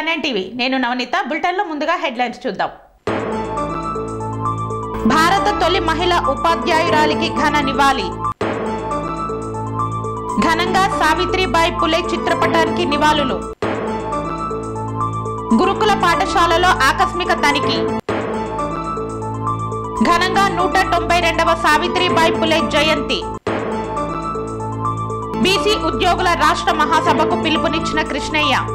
Panel TV నేను నవనీత bulletin లో ముందుగా హెడ్ లైన్స్ చూద్దాం భారత తొలి మహిళా ఉపాధ్యాయురాలికి ఘన నివాళి ఘనంగా సావిత్రిబాయి పులే చిత్రపటానికి నివాళులు గురుకుల పాఠశాలలో ఆకస్మిక తనిఖీ ఘనంగా 192వ సావిత్రిబాయి పులే జయంతి బీసీ ఉద్యోగుల రాష్ట్ర మహాసభకు పిలుపునిచ్చిన కృష్ణయ్య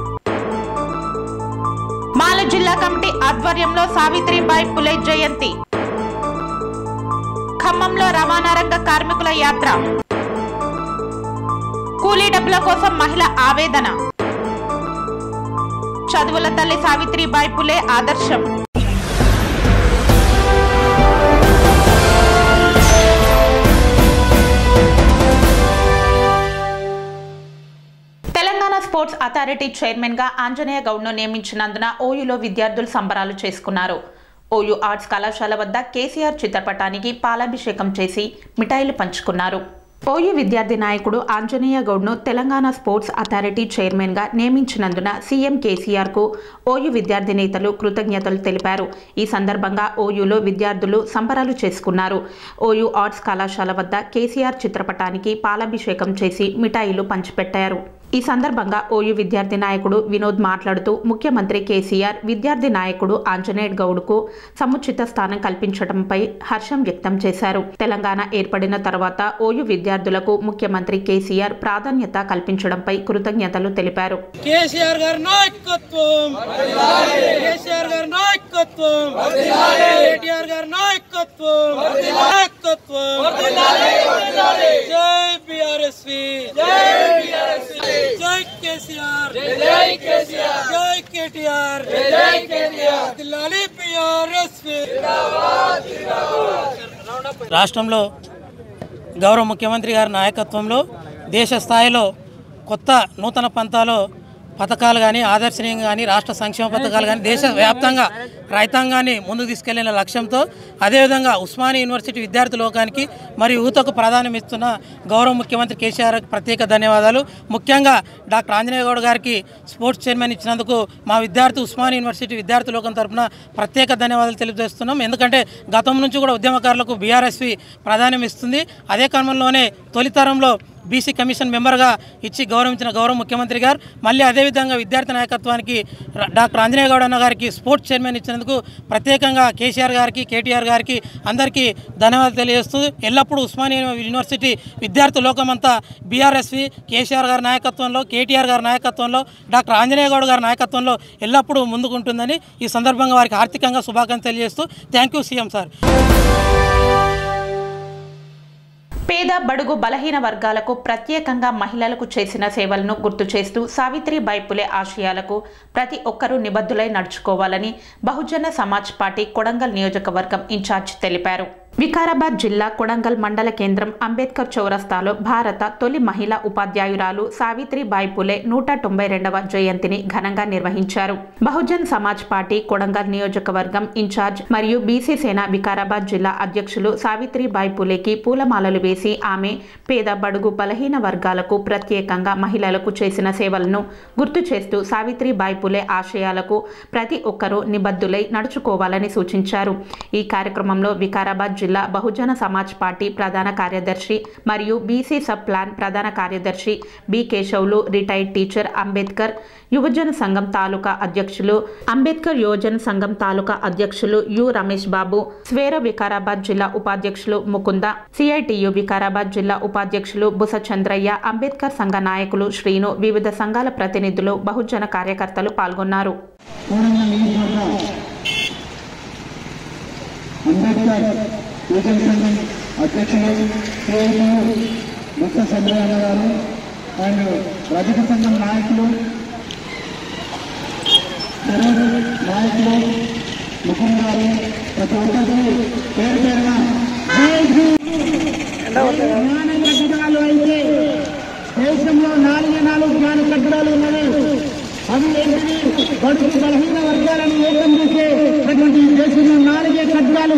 మాల జిల్లా కమిటీ ఆధ్వర్యంలో సావిత్రిబాయి పులే జయంతి ఖమ్మంలో రవాణా రంగ కార్మికుల యాత్ర కూలీ డబ్బుల కోసం మహిళ ఆవేదన చదువుల తల్లి సావిత్రిబాయి పులే ఆదర్శం స్పోర్ట్స్ అథారిటీ చైర్మన్ గా ఆంజనేయ గౌడ్ను నియమించినందున ఓయూలో విద్యార్థులు సంబరాలు చేసుకున్నారు. ఓయూ ఆర్ట్స్ కళాశాల వద్ద కేసీఆర్ చిత్రపటానికి పాలాభిషేకం చేసి మిఠాయిలు పంచుకున్నారు. ఓయూ విద్యార్థి నాయకుడు ఆంజనేయ గౌడ్ను తెలంగాణ స్పోర్ట్స్ అథారిటీ చైర్మన్ గా నియమించినందున సీఎం కేసీఆర్ కు ఓయూ విద్యార్థి నేతలు కృతజ్ఞతలు తెలిపారు. ఈ సందర్భంగా ఓయూలో విద్యార్థులు సంబరాలు చేసుకున్నారు. ఓయూ ఆర్ట్స్ కళాశాల వద్ద కేసీఆర్ చిత్రపటానికి పాలాభిషేకం చేసి మిఠాయిలు పంచిపెట్టారు. ఈ సందర్భంగా ఓయూ విద్యార్థి నాయకుడు వినోద్ మాట్లాడుతూ ముఖ్యమంత్రి కేసీఆర్ విద్యార్థి నాయకుడు ఆంజనేయ గౌడ్కు సముచిత స్థానం కల్పించడంపై హర్షం వ్యక్తం చేశారు. తెలంగాణ ఏర్పడిన తర్వాత ఓయూ విద్యార్థులకు ముఖ్యమంత్రి కేసీఆర్ ప్రాధాన్యత కల్పించడంపై కృతజ్ఞతలు తెలిపారు. जय केसीआर जय केसीआर जय केटीआर जय केटीआर दिल्ली पीआरएस जिंदाबाद जिंदाबाद రాష్ట్రంలో గౌరవ ముఖ్యమంత్రి గారి నాయకత్వంలో దేశ స్థాయిలో కొత్త నూతన పంతాలో పథకాలు కానీ ఆదర్శనీయంగా కానీ రాష్ట్ర సంక్షేమ పథకాలు కానీ దేశవ్యాప్తంగా రైతాంగాన్ని ముందుకు తీసుకెళ్లిన లక్ష్యంతో అదేవిధంగా ఉస్మానియా యూనివర్సిటీ విద్యార్థి లోకానికి మరియు యువతకు ప్రాధాన్యం ఇస్తున్న గౌరవ ముఖ్యమంత్రి కేసీఆర్ ప్రత్యేక ధన్యవాదాలు. ముఖ్యంగా డాక్టర్ ఆంజనేయ గౌడ్ గారికి స్పోర్ట్స్ చైర్మన్ ఇచ్చినందుకు మా విద్యార్థి ఉస్మానియా యూనివర్సిటీ విద్యార్థి లోకం తరఫున ప్రత్యేక ధన్యవాదాలు తెలియజేస్తున్నాం. ఎందుకంటే గతం నుంచి కూడా ఉద్యమకారులకు బీఆర్ఎస్వి ప్రాధాన్యం ఇస్తుంది. అదే క్రమంలోనే తొలితరంలో బీసీ కమిషన్ మెంబర్గా ఇచ్చి గౌరవించిన గౌరవ ముఖ్యమంత్రి గారు మళ్ళీ అదేవిధంగా విద్యార్థి నాయకత్వానికి డాక్టర్ ఆంజనేయ గౌడ్ అన్న గారికి స్పోర్ట్స్ చైర్మన్ ఇచ్చినందుకు ప్రత్యేకంగా కేసీఆర్ గారికి కేటీఆర్ గారికి అందరికీ ధన్యవాదాలు తెలియజేస్తూ ఎల్లప్పుడూ ఉస్మానియా యూనివర్సిటీ విద్యార్థి లోకమంతా బీఆర్ఎస్వి కేసీఆర్ గారి నాయకత్వంలో కేటీఆర్ గారి నాయకత్వంలో డాక్టర్ ఆంజనేయ గౌడ్ గారి నాయకత్వంలో ఎల్లప్పుడూ ముందుకుంటుందని ఈ సందర్భంగా వారికి హార్దికంగా శుభాకాంక్షలు తెలియజేస్తూ థ్యాంక్ యూ సీఎం సార్. పేద బడుగు బలహీన వర్గాలకు ప్రత్యేకంగా మహిళలకు చేసిన సేవలను గుర్తు చేస్తూ సావిత్రిబాయి పులే ఆశయాలకు ప్రతి ఒక్కరూ నిబద్ధులై నడుచుకోవాలని బహుజన సమాజ్ పార్టీ కొడంగల్ నియోజకవర్గం ఇన్ఛార్జ్ తెలిపారు. వికారాబాద్ జిల్లా కొడంగల్ మండల కేంద్రం అంబేద్కర్ చౌరస్తాలో భారత తొలి మహిళా ఉపాధ్యాయురాలు సావిత్రిబాయి పులే 192వ జయంతిని ఘనంగా నిర్వహించారు. బహుజన్ సమాజ్ పార్టీ కొడంగల్ నియోజకవర్గం ఇన్ఛార్జ్ మరియు బీసీ సేన వికారాబాద్ జిల్లా అధ్యక్షులు సావిత్రిబాయి పులేకి పూలమాలలు వేసి ఆమె పేద బడుగు బలహీన వర్గాలకు ప్రత్యేకంగా మహిళలకు చేసిన సేవలను గుర్తు చేస్తూ సావిత్రిబాయి పులే ఆశయాలకు ప్రతి ఒక్కరూ నిబద్ధులై నడుచుకోవాలని సూచించారు. ఈ కార్యక్రమంలో వికారాబాద్ జిల్లా బహుజన సమాజ్ పార్టీ ప్రధాన కార్యదర్శి మరియు బీసీ సబ్ ప్లాన్ ప్రధాన కార్యదర్శి B Keshavulu, retired teacher Ambedkar యువజన సంఘం తాలూకా అధ్యక్షులు అంబేద్కర్ యువజన సంఘం తాలూకా అధ్యక్షులు యు రమేష్ బాబు, స్వేర వికారాబాద్ జిల్లా ఉపాధ్యక్షులు ముకుంద, సిఐటియు వికారాబాద్ జిల్లా ఉపాధ్యక్షులు బుస చంద్రయ్య, అంబేద్కర్ సంఘ నాయకులు శ్రీను, వివిధ సంఘాల ప్రతినిధులు, బహుజన కార్యకర్తలు పాల్గొన్నారు. యువజన సంఘం అధ్యక్షులు బుత్స చంద్రయ్య గారు అండ్ రజక సంఘం నాయకులు నాయకులు ముకుంద గారు ప్రతి ఒక్కరికి పేరు పేరున కట్టడాలు అయితే దేశంలో 4 జ్ఞాన కట్టడాలు ఉన్నాయి. అవి ఏంటని బడుగు బలహీన వర్గాలను ఏకం చేసేటువంటి దేశంలో 4 కట్టడాలు.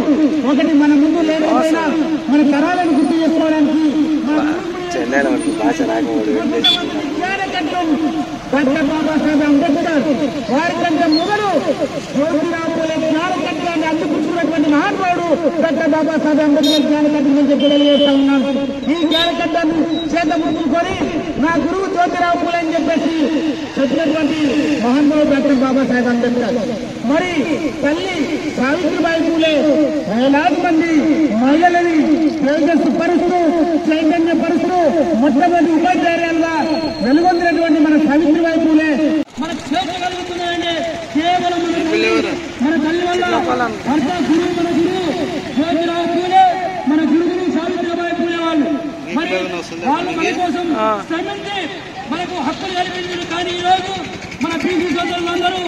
ఒకటి మన ముందు లేకపోయినా మన తరాలను గుర్తు చేసుకోవడానికి डॉक्टर बाबा साहेब अंबेडकर भारत मुगर ज्योतिराव फुले ज्ञान कट्टी अंदर महानुभावुडु डॉक्टर बाबा साहेब अंबेडकर ज्ञान कट्टी ज्ञान कट्टी चेत मुट्टुकोनि ना गुरु ज्योतिराव फुले महानुभावुडु डॉक्टर बाबा साहेब अंबेडकर मरी तल्ली सावित्रिबाई फुले వేలాది మంది మహిళలని తేజస్సు పరుస్తూ చైతన్య పరుస్తూ మొట్టమొదటి ఉపాధ్యాయులుగా వెలుగొందినటువంటి మన సావిత్రిబాయి ఫూలే మన చేర్చగలుగుతున్నారండి కేవలం మన తల్లి వల్ల అంత గురువు మన గురువు జ్యోతిరావు ఫూలే మన గురువు సావిత్రిబాయి ఫూలే వాళ్ళు మరి వాళ్ళు మన కోసం శ్రమించి మనకు హక్కులు కల్పించారు కానీ ఈ రోజు మన బీసీ సోదరులందరూ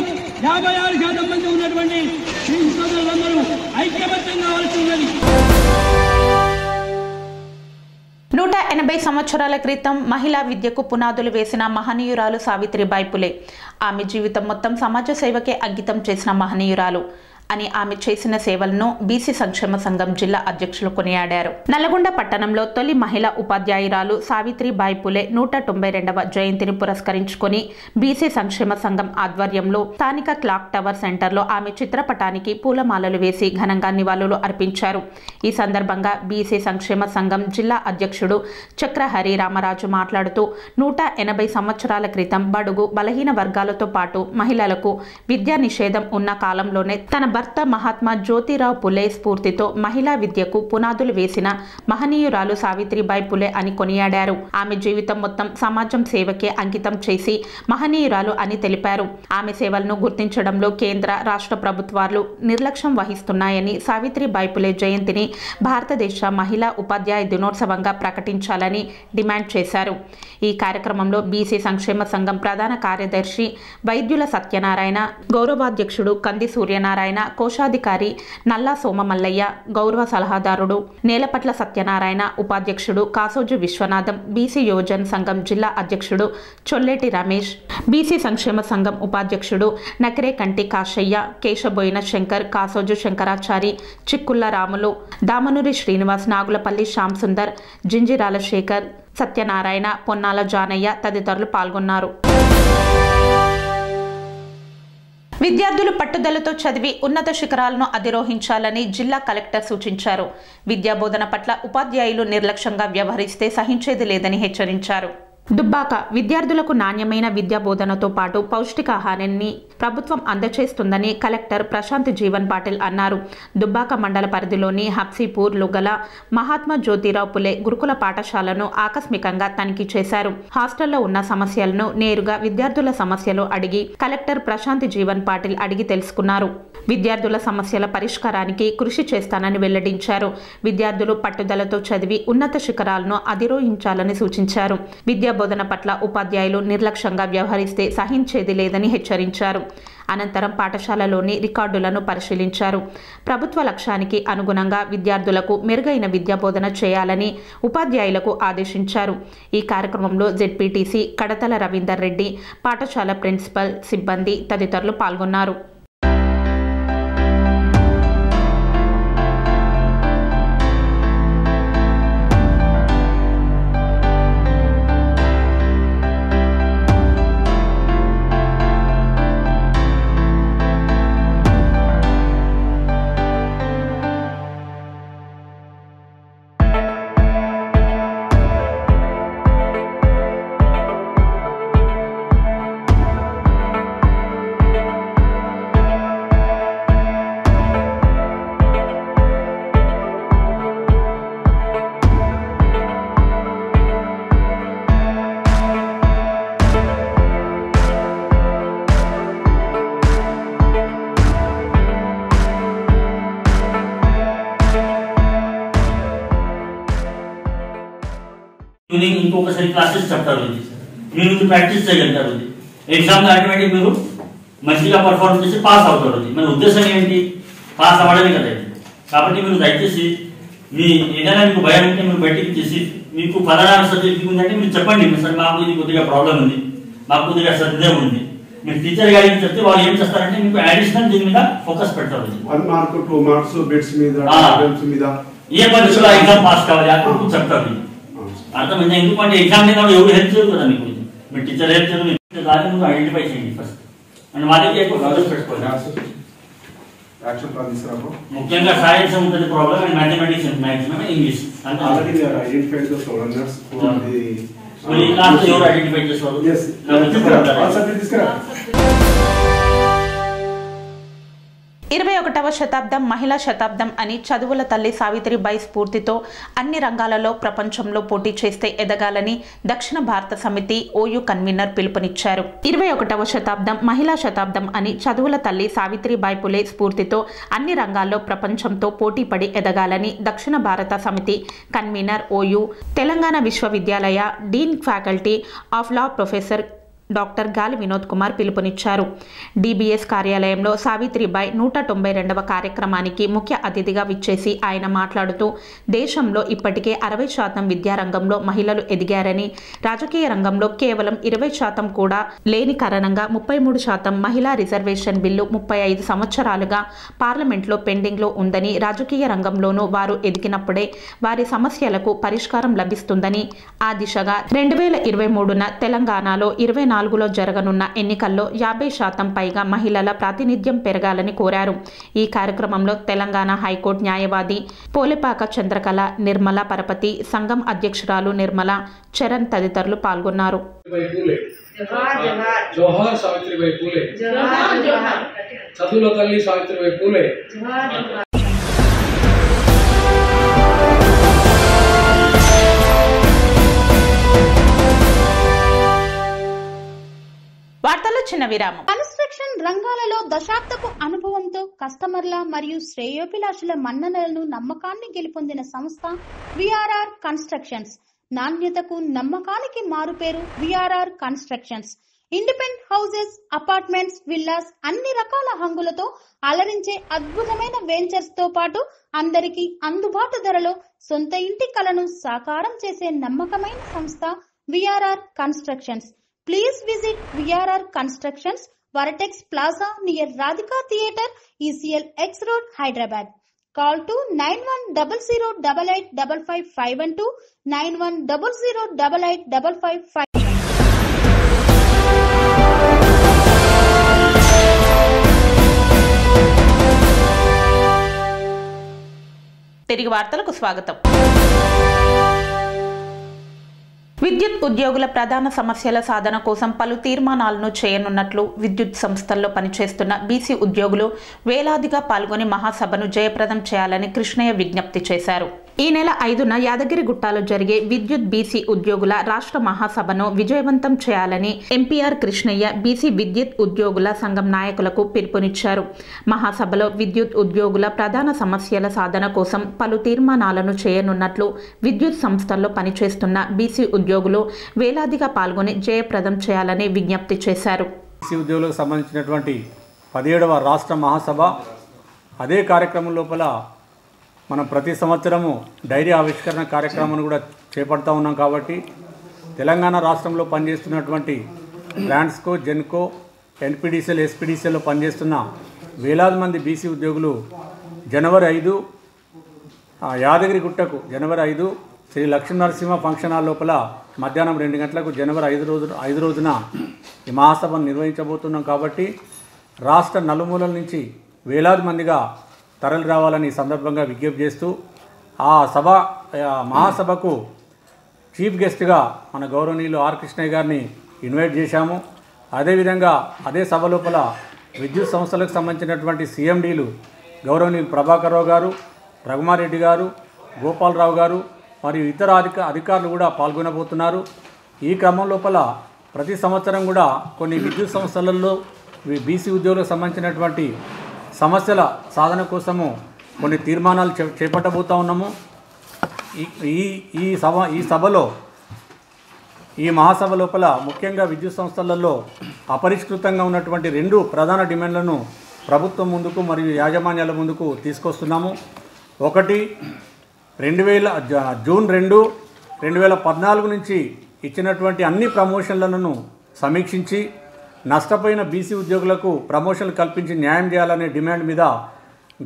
56% మంది ఉన్నటువంటి బీసీ సోదరులందరూ ఐక్యమత్యం కావాల్సి ఉన్నది 180 సంవత్సరాల క్రితం మహిళా విద్యకు పునాదులు వేసిన మహనీయురాలు సావిత్రిబాయి ఫులే ఆమె జీవితం మొత్తం సమాజ సేవకే అంకితం చేసిన మహనీయురాలు అని ఆమె చేసిన సేవలను బీసీ సంక్షేమ సంఘం జిల్లా అధ్యక్షులు కొనియాడారు. నల్గొండ పట్టణంలో తొలి మహిళా ఉపాధ్యాయురాలు సావిత్రిబాయి ఫులే 192వ జయంతిని పురస్కరించుకొని బీసీ సంక్షేమ సంఘం ఆధ్వర్యంలో స్థానిక క్లాక్ టవర్ సెంటర్లో ఆమె చిత్రపటానికి పూలమాలలు వేసి ఘనంగా నివాళులు అర్పించారు. ఈ సందర్భంగా బీసీ సంక్షేమ సంఘం జిల్లా అధ్యక్షుడు చక్రహరి రామరాజు మాట్లాడుతూ 180 సంవత్సరాల క్రితం బడుగు బలహీన వర్గాలతో పాటు మహిళలకు విద్యా నిషేధం ఉన్న కాలంలోనే తన భర్త మహాత్మా జ్యోతిరావు ఫులే స్ఫూర్తితో మహిళా విద్యకు పునాదులు వేసిన మహనీయురాలు సావిత్రిబాయి ఫులే అని కొనియాడారు. ఆమె జీవితం మొత్తం సమాజం సేవకే అంకితం చేసి మహనీయురాలు అని తెలిపారు. ఆమె సేవలను గుర్తించడంలో కేంద్ర రాష్ట్ర ప్రభుత్వాలు నిర్లక్ష్యం వహిస్తున్నాయని సావిత్రిబాయి ఫులే జయంతిని భారతదేశ మహిళా ఉపాధ్యాయ దినోత్సవంగా ప్రకటించాలని డిమాండ్ చేశారు. ఈ కార్యక్రమంలో బీసీ సంక్షేమ సంఘం ప్రధాన కార్యదర్శి వైద్యుల సత్యనారాయణ, గౌరవాధ్యక్షుడు కంది సూర్యనారాయణ, కోశాధికారి నల్లా సోమమల్లయ్య, గౌరవ సలహాదారుడు నేలపట్ల సత్యనారాయణ, ఉపాధ్యక్షుడు కాసోజు విశ్వనాథం, బీసీ యోజన సంఘం జిల్లా అధ్యక్షుడు చొల్లెటి రమేష్, బీసీ సంక్షేమ సంఘం ఉపాధ్యక్షుడు నకరేకంటి కాశయ్య, కేశబోయిన శంకర్, కాసోజు శంకరాచారి, చిక్కుళ్ళ రాములు, దామనూరి శ్రీనివాస్, నాగులపల్లి శ్యామ్ సుందర్, జింజిరాల శేఖర్, సత్యనారాయణ, పొన్నాల జానయ్య తదితరులు పాల్గొన్నారు. విద్యార్థులు పట్టుదలతో చదివి ఉన్నత శిఖరాలను అధిరోహించాలని జిల్లా కలెక్టర్ సూచించారు. విద్యాబోధన పట్ల ఉపాధ్యాయులు నిర్లక్ష్యంగా వ్యవహరిస్తే సహించేది లేదని హెచ్చరించారు. దుబ్బాక విద్యార్థులకు నాణ్యమైన విద్యా బోధనతో పాటు పౌష్టికాహారాన్ని ప్రభుత్వం అందచేస్తుందని కలెక్టర్ ప్రశాంత్ జీవన్ పాటిల్ అన్నారు. దుబ్బాక మండల పరిధిలోని హబ్సీపూర్లో గల మహాత్మా జ్యోతిరావు ఫులే గురుకుల పాఠశాలను ఆకస్మికంగా తనిఖీ చేశారు. హాస్టల్లో ఉన్న సమస్యలను నేరుగా విద్యార్థుల సమస్యలు అడిగి కలెక్టర్ ప్రశాంత్ జీవన్ పాటిల్ అడిగి తెలుసుకున్నారు. విద్యార్థుల సమస్యల పరిష్కారానికి కృషి చేస్తానని వెల్లడించారు. విద్యార్థులు పట్టుదలతో చదివి ఉన్నత శిఖరాలను అధిరోహించాలని సూచించారు. విద్యా బోధన పట్ల ఉపాధ్యాయులు నిర్లక్ష్యంగా వ్యవహరిస్తే సహించేది లేదని హెచ్చరించారు. అనంతరం పాఠశాలలోని రికార్డులను పరిశీలించారు. ప్రభుత్వ లక్ష్యానికి అనుగుణంగా విద్యార్థులకు మెరుగైన విద్యాబోధన చేయాలని ఉపాధ్యాయులకు ఆదేశించారు. ఈ కార్యక్రమంలో జెడ్పీటీసీ కడతల రవీందర్ రెడ్డి, పాఠశాల ప్రిన్సిపల్, సిబ్బంది తదితరులు పాల్గొన్నారు. ఇంకొకసారి క్లాసెస్ చెప్తారు, మీరు ప్రాక్టీస్ చేయగలుగుతారు. ఎగ్జామ్ దాటి మీరు మంచిగా పర్ఫార్మ్ చేసి పాస్ అవుతారు. మన ఉద్దేశం ఏంటి? పాస్ అవ్వడమే కదండి. కాబట్టి మీరు దయచేసి మీ ఏదైనా మీకు భయం ఉంటే మీరు బయటికి తీసి మీకు పదహారు సబ్జెక్ట్ ఉందంటే మీరు చెప్పండి, సార్ మాకు ఇది కొద్దిగా ప్రాబ్లం ఉంది, మాకు కొద్దిగా సందేహం ఉంది. మీరు టీచర్ గారికి చెప్తే వాళ్ళు ఏం చేస్తారంటే మీకు అడిషనల్ దీని మీద ఫోకస్ పెడతారు. 1 మార్క్ 2 మార్క్స్ బిట్స్ మీద ఏ పరీక్షలో ఎగ్జామ్ పాస్ కావాలి అప్పుడు చెప్తారు. అర్థమైందా? ఎందుకంటే ఎగ్జామ్ ఎవరు హెల్ప్ చేయరు కదా మీకు. मैं टीचर हेल्प करूँ मुझे आइडेंटिफाई चाहिए फर्स्ट अंड वाली एक लॉजिक पेट्टुकोవాలి యాక్షన్ ప్లాన్ తీసుకోవాలి ముఖ్యంగా సైన్స్ ఉంటది problem and mathematics and maximum English అంటే already we are identified the slow learners for the so ఈ క్లాస్ లో ఐడెంటిఫై చేసుకోవాలి yes ఆన్సర్ తీసుకోరా 21వ శతాబ్దం మహిళా శతాబ్దం అని చదువుల తల్లి సావిత్రిబాయి స్ఫూర్తితో అన్ని రంగాలలో ప్రపంచంలో పోటీ చేస్తే ఎదగాలని దక్షిణ భారత సమితి ఓయూ కన్వీనర్ పిలుపునిచ్చారు. 21వ శతాబ్దం మహిళా శతాబ్దం అని చదువుల తల్లి సావిత్రిబాయి పులే స్ఫూర్తితో అన్ని రంగాల్లో ప్రపంచంతో పోటీపడి ఎదగాలని దక్షిణ భారత సమితి కన్వీనర్ ఓయూ తెలంగాణ విశ్వవిద్యాలయ dean faculty of law professor doctor Gali Vinod Kumar पिलुपुनिच्चारू. डीबीएस कार्यालयंलो सावित्रिबाई 192వ కార్యక్రమానికి ముఖ్య అతిథిగా విచ్చేసి ఆయన మాట్లాడుతూ దేశంలో ఇప్పటికే 60% విద్యా రంగంలో మహిళలు ఎదిగారని, రాజకీయ రంగంలో కేవలం 20% కూడా లేని కారణంగా 33% మహిళా రిజర్వేషన్ బిల్లు 35 సంవత్సరాలుగా పార్లమెంట్లో పెండింగ్ లో ఉందని, రాజకీయ రంగంలోనూ వారు ఎదిగినప్పుడే వారి సమస్యలకు పరిష్కారం లభిస్తుందని, ఆ దిశగా 2023న తెలంగాణలో 24లో జరగనున్న ఎన్నికల్లో 50% పైగా మహిళల ప్రాతినిధ్యం పెరగాలని కోరారు. ఈ కార్యక్రమంలో తెలంగాణ హైకోర్టు న్యాయవాది పోలేపాక చంద్రకళ, నిర్మల పరపతి సంఘం అధ్యక్షురాలు నిర్మల, చరణ్ తదితరులు పాల్గొన్నారు. కన్స్ట్రక్షన్ రంగాలలో దశాబ్దపు అనుభవంతో కస్టమర్ల మరియు శ్రేయోభిలాషుల మన్ననలను, నమ్మకాన్ని గెలుపొందిన సంస్థ విఆర్ఆర్ కన్స్ట్రక్షన్స్. నాణ్యతకు నమ్మకానికి మారుపేరు VRR constructions. Independent houses, apartments, villas, అన్ని రకాల హంగులతో అలరించే అద్భుతమైన వెంచర్స్ తో పాటు అందరికీ అందుబాటు ధరలో సొంత ఇంటి కలను సాకారం చేసే నమ్మకమైన సంస్థ VRR constructions. Please visit VRR Constructions, Vortex Plaza near Radhika Theatre, ECL X Road, Hyderabad. Call to 9100885552, 9100885552. తిరిగి వార్తలకు స్వాగతం. విద్యుత్ ఉద్యోగుల ప్రధాన సమస్యల సాధన కోసం పలు తీర్మానాలను చేయనున్నట్లు విద్యుత్ సంస్థల్లో పనిచేస్తున్న బీసీ ఉద్యోగులు వేలాదిగా పాల్గొని మహాసభను జయప్రదం చేయాలని కృష్ణయ్య విజ్ఞప్తి చేశారు. ఈ నెల 5న యాదగిరిగుట్టలో జరిగే విద్యుత్ బీసీ ఉద్యోగుల రాష్ట్ర మహాసభను విజయవంతం చేయాలని ఎంపీఆర్ కృష్ణయ్య బీసీ విద్యుత్ ఉద్యోగుల సంఘం నాయకులకు పిలుపునిచ్చారు. మహాసభలో విద్యుత్ ఉద్యోగుల ప్రధాన సమస్యల సాధన కోసం పలు తీర్మానాలను చేయనున్నట్లు విద్యుత్ సంస్థల్లో పనిచేస్తున్న బీసీ ఉద్యోగులు వేలాదిగా పాల్గొని జయప్రదం చేయాలని విజ్ఞప్తి చేశారు. బీసీ ఉద్యోగులకు సంబంధించినటువంటి 17వ రాష్ట్ర మహాసభ అదే కార్యక్రమం లోపల మనం ప్రతి సంవత్సరము డైరీ ఆవిష్కరణ కార్యక్రమాన్ని కూడా చేపడుతూ ఉన్నాం. కాబట్టి తెలంగాణ రాష్ట్రంలో పనిచేస్తున్నటువంటి బ్రాండ్స్కో, జెన్కో, ఎన్పిడిసిఎల్, ఎస్పిడిసిఎల్లో పనిచేస్తున్న వేలాది మంది బీసీ ఉద్యోగులు జనవరి 5 యాదగిరిగుట్టకు జనవరి 5 శ్రీ లక్ష్మీనరసింహ ఫంక్షన్ హాల్ లోపల మధ్యాహ్నం 2 గంటలకు జనవరి 5 రోజున ఈ మహాసభను నిర్వహించబోతున్నాం. కాబట్టి రాష్ట్ర నలుమూలల నుంచి వేలాది మందిగా తరలి రావాలని సందర్భంగా విజ్ఞప్తి చేస్తూ ఆ మహాసభకు చీఫ్ గెస్ట్గా మన గౌరవనీయులు ఆర్ కృష్ణయ్య గారిని ఇన్వైట్ చేశాము. అదేవిధంగా అదే సభ లోపల విద్యుత్ సంస్థలకు సంబంధించినటువంటి సీఎండీలు గౌరవనీయులు ప్రభాకర్ రావు గారు, రఘుమారెడ్డి గారు, గోపాలరావు గారు మరియు ఇతర అధికారులు కూడా పాల్గొనబోతున్నారు. ఈ క్రమం లోపల ప్రతి సంవత్సరం కూడా కొన్ని విద్యుత్ సంస్థలలో బీసీ ఉద్యోగులకు సంబంధించినటువంటి సమస్యల సాధన కోసము కొన్ని తీర్మానాలు చేపట్టబోతూ ఉన్నాము. ఈ సభలో ఈ మహాసభ లోపల ముఖ్యంగా విద్యుత్ సంస్థలలో అపరిష్కృతంగా ఉన్నటువంటి 2 ప్రధాన డిమాండ్లను ప్రభుత్వం ముందుకు మరియు యాజమాన్యాల ముందుకు తీసుకొస్తున్నాము. ఒకటి, జూన్ 2, 2014 నుంచి ఇచ్చినటువంటి అన్ని ప్రమోషన్లను సమీక్షించి నష్టపోయిన బీసీ ఉద్యోగులకు ప్రమోషన్లు కల్పించి న్యాయం చేయాలనే డిమాండ్ మీద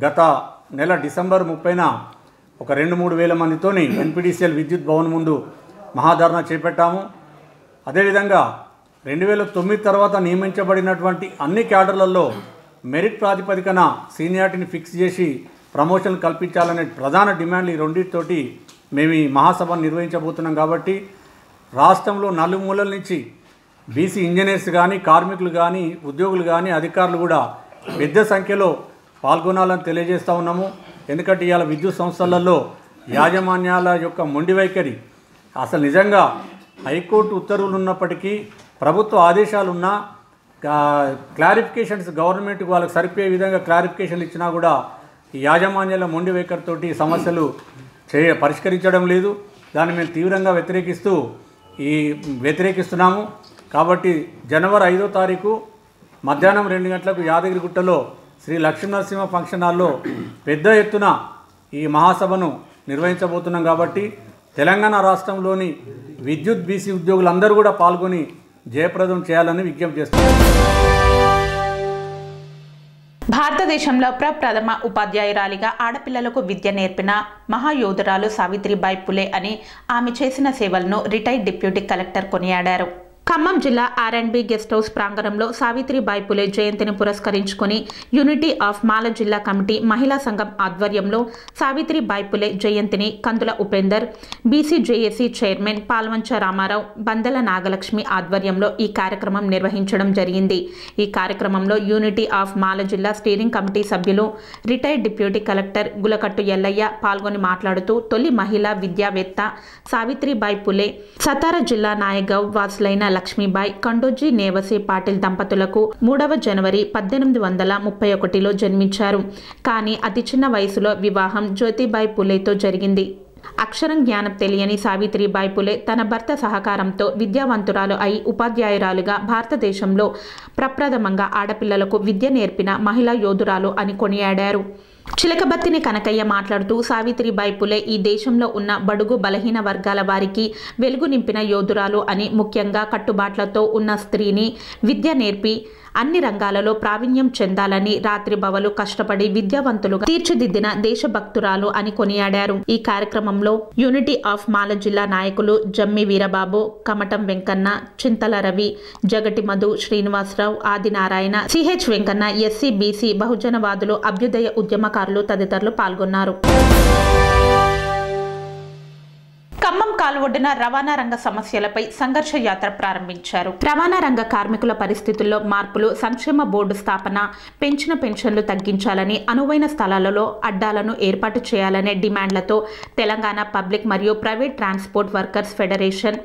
గత నెల డిసెంబర్ 30న ఒక 2-3 వేల మందితోని ఎన్పిడిసిఎల్ విద్యుత్ భవన్ ముందు మహాధర్నా చేపట్టాము. అదేవిధంగా 2009 తర్వాత నియమించబడినటువంటి అన్ని క్యాడర్లలో మెరిట్ ప్రాతిపదికన సీనియారిటీని ఫిక్స్ చేసి ప్రమోషన్ కల్పించాలనే ప్రధాన డిమాండ్లు ఈ రెండిటితోటి మేము ఈ మహాసభ నిర్వహించబోతున్నాం। కాబట్టి రాష్ట్రంలో నలుమూలల నుంచి బీసీ ఇంజనీర్స్ కానీ కార్మికులు కానీ ఉద్యోగులు కానీ అధికారులు కూడా పెద్ద సంఖ్యలో పాల్గొనాలని తెలియజేస్తా ఉన్నాము। ఎందుకంటే ఇవాళ విద్యుత్ సంస్థలలో యాజమాన్యాల యొక్క మొండి వైఖరి అసలు నిజంగా హైకోర్టు ఉత్తర్వులు ఉన్నప్పటికీ ప్రభుత్వ ఆదేశాలు ఉన్నా క్లారిఫికేషన్స్ గవర్నమెంట్ వాళ్ళకి సరిపోయే విధంగా క్లారిఫికేషన్లు ఇచ్చినా కూడా ఈ యాజమాన్యాల మొండి వైఖరితోటి సమస్యలు పరిష్కరించడం లేదు। దాన్ని మేము తీవ్రంగా వ్యతిరేకిస్తున్నాము। కాబట్టి జనవరి 5వ తారీఖు మధ్యాహ్నం 2 గంటలకు యాదగిరిగుట్టలో శ్రీ లక్ష్మీనరసింహ ఫంక్షన్ హాల్లో పెద్ద ఎత్తున ఈ మహాసభను నిర్వహించబోతున్నాం। కాబట్టి తెలంగాణ రాష్ట్రంలోని విద్యుత్ బీసీ ఉద్యోగులందరూ కూడా పాల్గొని జయప్రదం చేయాలని విజ్ఞప్తి చేస్తున్నారు। భారతదేశంలో ప్రప్రథమ ఉపాధ్యాయురాలిగా ఆడపిల్లలకు విద్య నేర్పిన మహాయోధురాలు సావిత్రిబాయి పులే అని ఆమె చేసిన సేవలను రిటైర్డ్ డిప్యూటీ కలెక్టర్ కొనియాడారు। ఖమ్మం జిల్లా R&B గెస్ట్ హౌస్ ప్రాంగణంలో సావిత్రిబాయి పులే జయంతిని పురస్కరించుకుని యూనిటీ ఆఫ్ మాల జిల్లా కమిటీ మహిళా సంఘం ఆధ్వర్యంలో సావిత్రిబాయి పులే జయంతిని కందుల ఉపేందర్, BCJAC చైర్మన్ పాల్వంచ రామారావు, బందల నాగలక్ష్మి ఆధ్వర్యంలో ఈ కార్యక్రమం నిర్వహించడం జరిగింది। ఈ కార్యక్రమంలో యూనిటీ ఆఫ్ మాల జిల్లా స్టీరింగ్ కమిటీ సభ్యులు retired deputy collector Gulakattu Ellaiah పాల్గొని మాట్లాడుతూ తొలి మహిళా విద్యావేత్త సావిత్రిబాయి పులే, సతారా జిల్లా నాయగావ్ వాసులైన లక్ష్మీబాయి, కండోజీ నేవసి పాటిల్ దంపతులకు 3 జనవరి 1831లో జన్మించారు। కానీ అతి చిన్న వయసులో వివాహం జ్యోతిబాయి పులేతో జరిగింది। అక్షరం జ్ఞానం తెలియని సావిత్రిబాయి పులే తన భర్త సహకారంతో విద్యావంతురాలు అయి ఉపాధ్యాయురాలుగా భారతదేశంలో ప్రప్రథమంగా ఆడపిల్లలకు విద్య నేర్పిన మహిళా యోధురాలు అని కొనియాడారు। చిలకబత్తిని కనకయ్య మాట్లాడుతూ సావిత్రిబాయి పులే ఈ దేశంలో ఉన్న బడుగు బలహీన వర్గాల వారికి వెలుగు నింపిన యోధురాలు అని, ముఖ్యంగా కట్టుబాట్లతో ఉన్న స్త్రీని విద్య నేర్పి అన్ని రంగాలలో ప్రావీణ్యం చెందాలని రాత్రింబవళ్ళు కష్టపడి విద్యావంతులుగా తీర్చిదిద్దిన దేశభక్తురాలు అని కొనియాడారు। ఈ కార్యక్రమంలో యూనిటీ ఆఫ్ మాల జిల్లా నాయకులు Jammi Veerababu, Kamatam Venkanna, Chintala Ravi, Jagati Madhu, Srinivasarao, Adinarayana, CH Venkanna, SC BC బహుజనవాదులు, అభ్యుదయ ఉద్యమకారులు తదితరులు పాల్గొన్నారు। ఖమ్మం కాలువొడ్డున రవాణా రంగ సమస్యలపై సంఘర్ష యాత్ర ప్రారంభించారు। రవాణా రంగ కార్మికుల పరిస్థితుల్లో మార్పులు, సంక్షేమ బోర్డు స్థాపన, పెంచిన పెన్షన్లు తగ్గించాలని, అనువైన స్థలాలలో అడ్డాలను ఏర్పాటు చేయాలనే డిమాండ్లతో తెలంగాణ పబ్లిక్ మరియు ప్రైవేట్ ట్రాన్స్పోర్ట్ వర్కర్స్ ఫెడరేషన్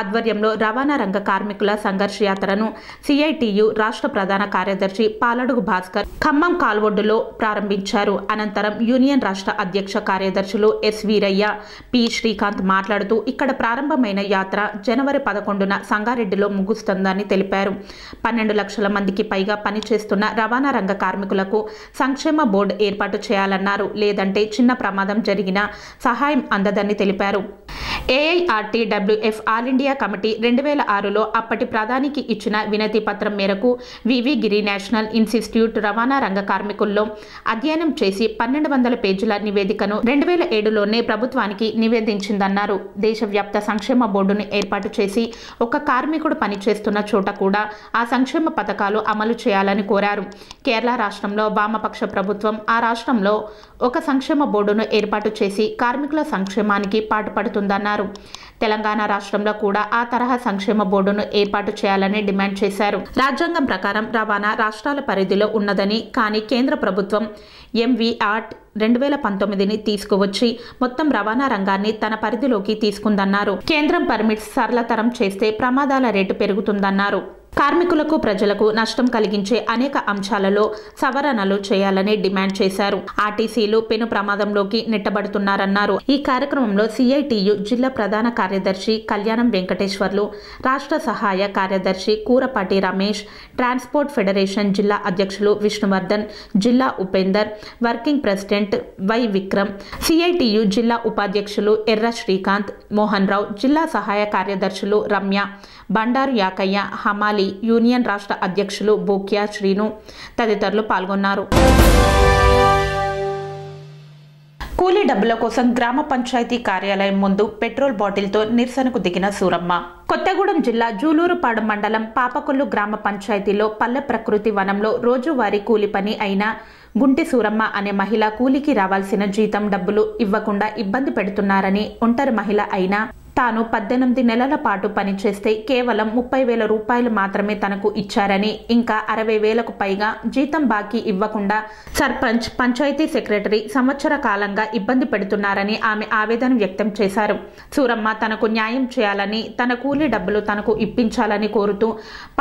ఆధ్వర్యంలో రవాణా రంగ కార్మికుల సంఘర్ష యాత్రను CITU రాష్ట్ర ప్రధాన కార్యదర్శి పాలడుగు భాస్కర్ ఖమ్మం కాల్వొడ్డులో ప్రారంభించారు। అనంతరం యూనియన్ రాష్ట్ర అధ్యక్ష కార్యదర్శులు S. వీరయ్య, P. శ్రీకాంత్ మాట్లాడుతూ ఇక్కడ ప్రారంభమైన యాత్ర జనవరి 11న సంగారెడ్డిలో ముగుస్తుందని తెలిపారు। 12 లక్షల మందికి పైగా పనిచేస్తున్న రవాణా రంగ కార్మికులకు సంక్షేమ బోర్డు ఏర్పాటు చేయాలన్నారు। లేదంటే చిన్న ప్రమాదం జరిగినా సహాయం అందదని తెలిపారు। AIRTWF ఆల్ ఇండియా కమిటీ 2006లో అప్పటి ప్రధానికి ఇచ్చిన వినతి పత్రం మేరకు VV గిరి నేషనల్ ఇన్స్టిట్యూట్ రవాణా రంగ కార్మికుల్లో అధ్యయనం చేసి 1200 పేజీల నివేదికను 2007లోనే ప్రభుత్వానికి నివేదించిందన్నారు। దేశవ్యాప్త సంక్షేమ బోర్డును ఏర్పాటు చేసి ఒక కార్మికుడు పనిచేస్తున్న చోట కూడా ఆ సంక్షేమ పథకాలు అమలు చేయాలని కోరారు। కేరళ రాష్ట్రంలో వామపక్ష ప్రభుత్వం ఆ రాష్ట్రంలో ఒక సంక్షేమ బోర్డును ఏర్పాటు చేసి కార్మికుల సంక్షేమానికి పాటుపడుతుందన్నారు। తెలంగాణ రాష్ట్రంలో కూడా ఆ తరహా సంక్షేమ బోర్డును ఏర్పాటు చేయాలని డిమాండ్ చేశారు। రాజ్యాంగం ప్రకారం రవాణా రాష్ట్రాల పరిధిలో ఉన్నదని, కానీ కేంద్ర ప్రభుత్వం MV Act 2019ని తీసుకువచ్చి మొత్తం రవాణా రంగాన్ని తన పరిధిలోకి తీసుకుందన్నారు। కేంద్రం పర్మిట్స్ సరళతరం చేస్తే ప్రమాదాల రేటు పెరుగుతుందన్నారు। కార్మికులకు, ప్రజలకు నష్టం కలిగించే అనేక అంశాలలో సవరణలు చేయాలని డిమాండ్ చేశారు। RTCలు పెను ప్రమాదంలోకి నెట్టబడుతున్నారన్నారు। ఈ కార్యక్రమంలో CITU జిల్లా ప్రధాన కార్యదర్శి కళ్యాణం వెంకటేశ్వర్లు, రాష్ట్ర సహాయ కార్యదర్శి కూరపాటి రమేష్, ట్రాన్స్పోర్ట్ ఫెడరేషన్ జిల్లా అధ్యక్షులు విష్ణువర్ధన్, జిల్లా Upender, working president Y. Vikram, CITU జిల్లా ఉపాధ్యక్షులు ఎర్ర శ్రీకాంత్, మోహన్ రావు, జిల్లా సహాయ కార్యదర్శులు రమ్య, బండారు యాకయ్య, హమాలి, యూనియన్ రాష్ట్ర అధ్యక్షులు బోక్యా శ్రీను తదితరులు పాల్గొన్నారు। కూలీ డబ్బుల కోసం గ్రామ పంచాయతీ కార్యాలయం ముందు పెట్రోల్ బాటిల్ తో నిరసనకు దిగిన సూరమ్మ. కొత్తగూడెం జిల్లా జూలూరుపాడు మండలం పాపకొల్లు గ్రామ పంచాయతీలో పల్లె ప్రకృతి వనంలో రోజువారీ కూలి పని అయిన గుంటి సూరమ్మ అనే మహిళ కూలికి రావాల్సిన జీతం డబ్బులు ఇవ్వకుండా ఇబ్బంది పెడుతున్నారని, ఒంటరి మహిళ అయినా తాను 18 నెలల పాటు పనిచేస్తే కేవలం 30,000 రూపాయలు మాత్రమే తనకు ఇచ్చారని, ఇంకా 60,000కు పైగా జీతం బాకీ ఇవ్వకుండా సర్పంచ్, పంచాయతీ సెక్రటరీ సంవత్సర కాలంగా ఇబ్బంది పెడుతున్నారని ఆమె ఆవేదన వ్యక్తం చేశారు. సూరమ్మ తనకు న్యాయం చేయాలని, తన కూలీ డబ్బులు తనకు ఇప్పించాలని కోరుతూ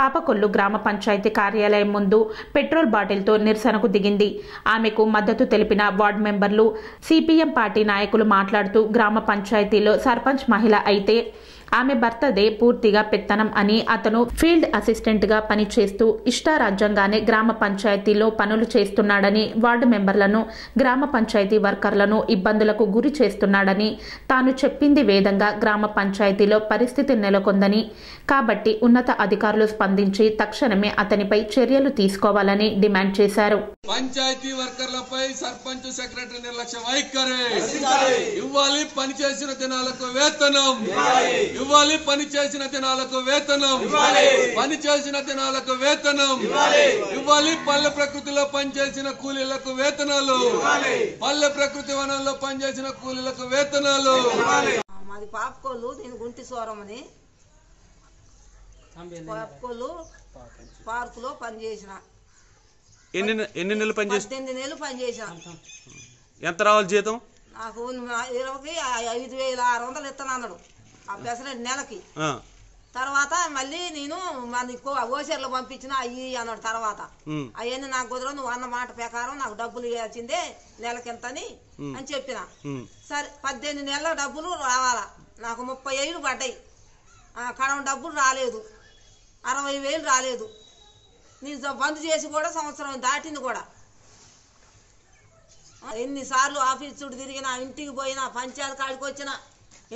పాపకొల్లు గ్రామ పంచాయతీ కార్యాలయం ముందు పెట్రోల్ బాటిల్తో నిరసనకు దిగింది. ఆమెకు మద్దతు తెలిపిన వార్డు మెంబర్లు, సిపిఎం పార్టీ నాయకులు మాట్లాడుతూ గ్రామ పంచాయతీలో సర్పంచ్ మహిళ అయితే ఆమె భర్తదే పూర్తిగా పెత్తనం అని, అతను ఫీల్డ్ అసిస్టెంట్ గా పనిచేస్తూ ఇష్టారాజ్యంగానే గ్రామ పంచాయతీలో పనులు చేస్తున్నాడని, వార్డు మెంబర్లను, గ్రామ పంచాయతీ వర్కర్లను ఇబ్బందులకు గురి చేస్తున్నాడని, తాను చెప్పింది వేదంగా గ్రామ పంచాయతీలో పరిస్థితి నెలకొందని, కాబట్టి ఉన్నత అధికారులు స్పందించి తక్షణమే అతనిపై చర్యలు తీసుకోవాలని డిమాండ్ చేశారు. పంచాయతీ వర్కర్లపై సర్పంచ్, సెక్రటరీ నిర్లక్ష్యం వైఖరే. ఇవ్వాలి పని చేసిన దినాలకు వేతనం, ఇవ్వాలి పని చేసిన దినాలకు వేతనం, పని చేసిన దినాలకు వేతనం ఇవ్వాలి. పల్లె ప్రకృతిలో పనిచేసిన కూలీలకు వేతనాలు, పల్లె ప్రకృతి వనంలో పనిచేసిన కూలీలకు వేతనాలు. మాది పాపకొల్లు, నేను గుంటి సూరమ్మని. పాపకొల్లు పార్క్ లో పనిచేసిన. ఎన్ని నెలలు పనిచేసి? 18 నెలలు పనిచేసిన. ఎంత రావాలి జీతం? నాకు 25,600 ఇస్తానన్నాడు ఆ ప్రెసిడెంట్ నెలకి. తర్వాత మళ్ళీ నేను మనకు ఓసీఆర్లో పంపించిన అయ్యి అన్నాడు. తర్వాత అవన్నీ నాకు కుదరదు, నువ్వు అన్న మాట ప్రకారం నాకు డబ్బులు ఇవ్వాల్సిందే నెలకి ఎంతని అని చెప్పిన. సరే 18 నెలల డబ్బులు రావాలా. నాకు 30,000 పడ్డాయి. కడమ డబ్బులు రాలేదు, 60,000 రాలేదు. నేను బంద్ చేసి కూడా సంవత్సరం దాటింది కూడా. ఎన్నిసార్లు ఆఫీస్ చుట్టూ తిరిగినా, ఇంటికి పోయినా, పంచాయతీ కాడికి వచ్చినా,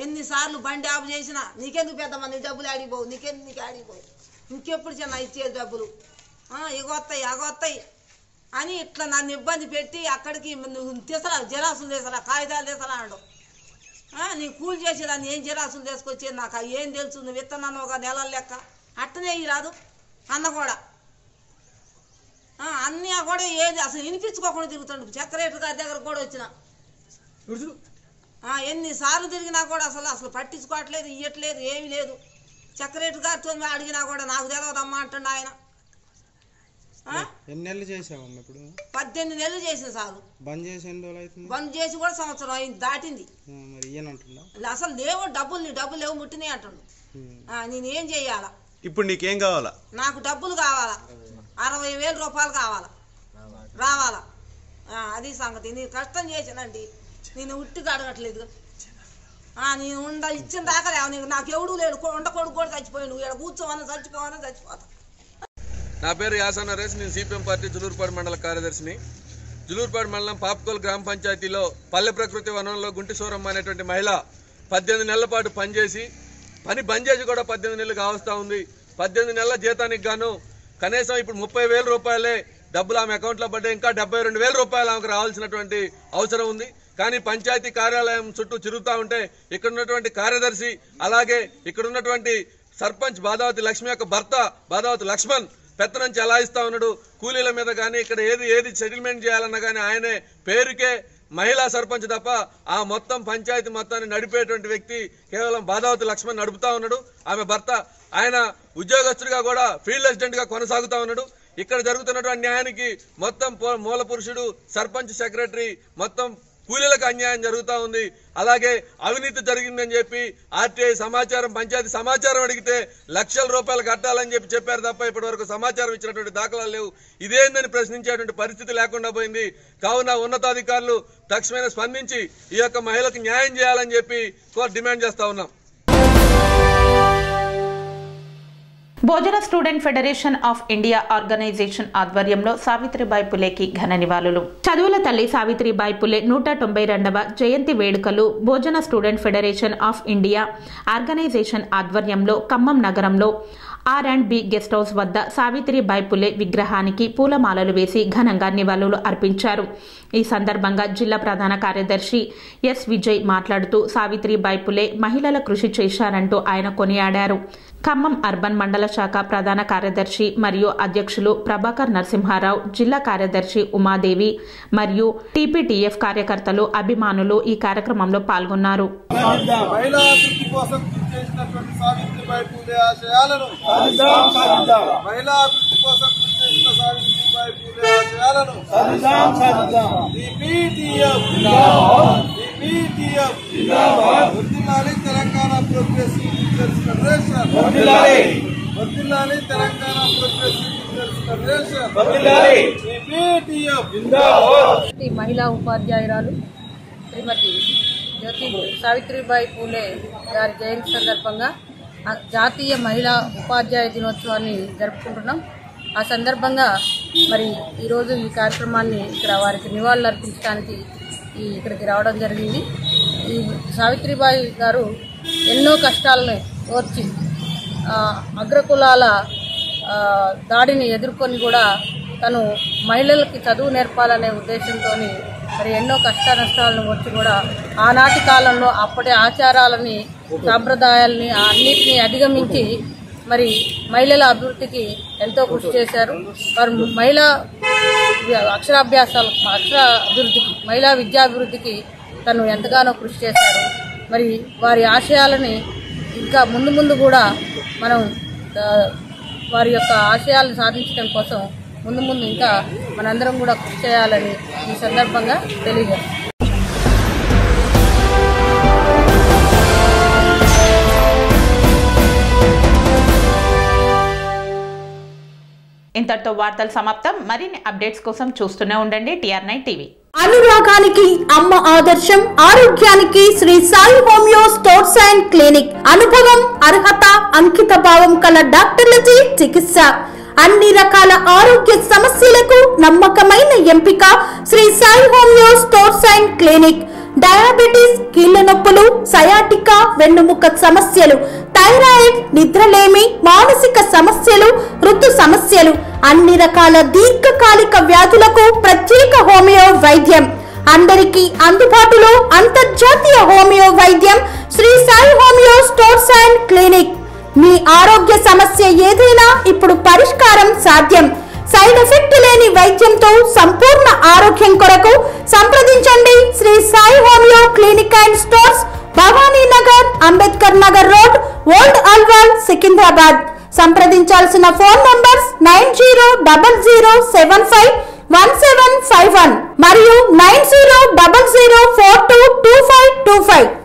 ఎన్నిసార్లు బండి ఆఫ్ చేసినా, నీకెందుకు పెద్దమ్మా, నీ డబ్బులు ఆడిపోవు, నీకు ఆడిపోవు, ఇంకెప్పుడు చిన్న ఇచ్చే డబ్బులు ఎగొత్తాయి అగొత్తాయి అని ఇట్లా నన్ను ఇబ్బంది పెట్టి అక్కడికి తీసరా, జిరాసులు తీసరా, కాగితాలు తీసరా అన్నాడు. నీ కూలి చేసేదాన్ని ఏం జిరాసులు తీసుకొచ్చేది, నాకు ఏం తెలుసు, నువ్వు విత్తనాన్ని ఒక నెల లెక్క అట్టనే రాదు అన్న కూడా. అన్నీ కూడా ఏది అసలు వినిపించుకోకుండా తిరుగుతుండు. సెక్రటరీ గారి దగ్గర కూడా వచ్చిన, ఎన్నిసార్లు తిరిగినా కూడా అసలు పట్టించుకోవట్లేదు, ఇవ్వట్లేదు, ఏమీ లేదు. సెక్రటరీ గారితో అడిగినా కూడా నాకు తెలియదమ్మా అంటుండ ఆయన. 18 నెలలు చేసిన సారు. బంద్ చేసి కూడా సంవత్సరం అయింది దాటింది. అసలు లేవు డబ్బులు లేవు, ముట్టినాయి అంటుండు. నేనేం చెయ్యాలా ఇప్పుడు? నీకేం కావాలా? నాకు డబ్బులు కావాలా, 60,000 రూపాయలు కావాలా, రావాలా. అది సంగతి. నేను కష్టం చేసానండి, నేను ఉట్టిగా అడగట్లేదు. నేను ఇచ్చిన దాకా లేవు, నాకు ఎవడూ లేడు, ఉండకూడదు కూడా. చచ్చిపోయి నువ్వు ఇక్కడ కూర్చోవన్నా చచ్చిపోవన్నా చచ్చిపోతా. నా పేరు యాసన్న రేస్. నేను సిపిఎం పార్టీ జులూరుపాడు మండల కార్యదర్శిని. జులూరుపాడు మండలం పాపకొల్ గ్రామ పంచాయతీలో పల్లె ప్రకృతి వనంలో గుంటి సూరమ్మ అనేటువంటి మహిళ 18 నెలల పాటు పనిచేసి, పని బంద్ చేసి కూడా 18 నెలలు కావస్తూ ఉంది. 18 నెలల జీతానికి గాను కనీసం ఇప్పుడు 30,000 రూపాయలే డబ్బులు ఆమె అకౌంట్లో పడ్డాయి. ఇంకా 72,000 రూపాయలు ఆమెకు రావాల్సినటువంటి అవసరం ఉంది. కానీ పంచాయతీ కార్యాలయం చుట్టూ తిరుగుతూ ఉంటే ఇక్కడ ఉన్నటువంటి కార్యదర్శి, అలాగే ఇక్కడ ఉన్నటువంటి సర్పంచ్ బాదావతి లక్ష్మి యొక్క భర్త బాదావతి లక్ష్మణ్ పెత్తనం చెలాయిస్తూ ఉన్నాడు. కూలీల మీద కానీ ఇక్కడ ఏది సెటిల్మెంట్ చేయాలన్నా కానీ ఆయనే. పేరుకే మహిళా సర్పంచ్ తప్ప ఆ మొత్తం పంచాయతీ మొత్తాన్ని నడిపేటువంటి వ్యక్తి కేవలం బాదావతి లక్ష్మణ్ నడుపుతా ఉన్నాడు. ఆమె భర్త ఆయన ఉద్యోగస్తుడిగా కూడా ఫీల్డ్ అసిస్టెంట్గా కొనసాగుతా ఉన్నాడు. ఇక్కడ జరుగుతున్నటువంటి న్యాయానికి మొత్తం మూల పురుషుడు సర్పంచ్, సెక్రటరీ. మొత్తం కూలీలకు అన్యాయం జరుగుతూ ఉంది. అలాగే అవినీతి జరిగిందని చెప్పి ఆర్టీఐ సమాచారం, పంచాయతీ సమాచారం అడిగితే ₹లక్షల కట్టాలని చెప్పి చెప్పారు తప్ప ఇప్పటి వరకు సమాచారం ఇచ్చినటువంటి దాఖలాలు లేవు. ఇదేందని ప్రశ్నించేటువంటి పరిస్థితి లేకుండా పోయింది. కావున ఉన్నతాధికారులు తక్షణమే స్పందించి ఈ యొక్క మహిళకు న్యాయం చేయాలని చెప్పి డిమాండ్ చేస్తా ఉన్నాం. భోజన student federation of India organisation ఆధ్వర్యంలో సావిత్రిబాయి పులేకి ఘన నివాళులు. చదువుల తల్లి సావిత్రిబాయి పులే 192వ జయంతి వేడుకలు భోజన student federation of India organisation ఆధ్వర్యంలో ఖమ్మం నగరంలో R and B guest house वद्द सावित्रीबाई फुले विग्रहानिकी पूलमाललु वेसी घनंगा निवाళులు अर्पिंचारु। ఈ సందర్భంగా జిల్లా ప్రధాన కార్యదర్శి ఎస్ విజయ్ మాట్లాడుతూ సావిత్రిబాయి ఫులే మహిళల కృషి చేశారంటూ ఆయన కొనియాడారు। ఖమ్మం అర్బన్ మండల శాఖ ప్రధాన కార్యదర్శి మరియు అధ్యక్షులు ప్రభాకర్ నరసింహారావు, జిల్లా కార్యదర్శి ఉమాదేవి మరియు టిపిటిఎఫ్ కార్యకర్తలు అభిమానులు ఈ కార్యక్రమంలో పాల్గొన్నారు। Telangana progressive teachers federation Telangana progressive teachers federation महिला उपाध्यायुरालु श्रीमती ज्योति सावित्रीबाई फूले गारी जयंती संदर्भंगा जातीय महिला उपाध्याय दिनोत्सवाన్ని జరుపుకుంటున్నాం। ఆ సందర్భంగా మరి ఈ రోజు ఈ కార్యక్రమాన్ని ఇక్కడ వారికి నివాళులు అర్పించడానికి ఇక్కడికి రావడం జరిగింది। ఈ సావిత్రిబాయి గారు ఎన్నో కష్టాలను ఓర్చి అగ్రకులాల దాడిని ఎదుర్కొని కూడా తను మహిళలకు చదువు నేర్పాలనే ఉద్దేశంతో మరి ఎన్నో కష్ట నష్టాలను వచ్చి కూడా ఆనాటి కాలంలో అప్పటి ఆచారాలని సాంప్రదాయాలని అన్నిటినీ అధిగమించి మరి మహిళల అభివృద్ధికి ఎంతో కృషి చేశారు। వారు మహిళా అక్షర అభివృద్ధికి మహిళా విద్యాభివృద్ధికి తను ఎంతగానో కృషి చేశారు। మరి వారి ఆశయాలని ఇంకా ముందు ముందు కూడా మనం వారి యొక్క ఆశయాలను సాధించడం కోసం ముందు ముందు ఇంకా మనందరం కూడా కృషి చేయాలని ఈ సందర్భంగా తెలియజేస్తాం। ఇంతటితో వార్తలు సమాప్తం। మరిన్ని అప్డేట్స్ కోసం చూస్తూనే ఉండండి TR9 టీవీ। అనురాగానికి అమ్మ ఆదర్శం, ఆరోగ్యానికి Shri Sai homeo stores and clinic. అనుభవం, అర్హత, అంకిత భావం కల డాక్టర్లచే చికిత్స। అన్ని రకాల ఆరోగ్య సమస్యలకు నమ్మకమైన ఎంపిక Shri Sai homeo stores and clinic. Diabetes, కీళ్ళ నొప్పులు, సయాటికా, వెన్నుముక సమస్యలు, థైరాయిడ్, నిద్రలేమి, మానసిక సమస్యలు, ఋతు సమస్యలు, అన్ని రకాల దీర్ఘకాలిక వ్యాధులకు ప్రత్యేక హోమియో వైద్యం అందరికీ అందుబాటులో। అంతర్జాతీయ హోమియో వైద్యం Shri Sai homeo stores and clinic. మీ ఆరోగ్య సమస్య ఏదైనా ఇప్పుడు పరిష్కారం సాధ్యం। సైడ్ ఎఫెక్ట్ లేని వైద్యంతో సంపూర్ణ ఆరోగ్యం కొరకు సంప్రదించండి Shri Sai homeo clinic and stores, Bhavani Nagar, Ambedkar Nagar road, old Alwal, Secunderabad. సంప్రదించాల్సిన ఫోన్ నంబర్స్ 9000751751 మరియు 9000422525।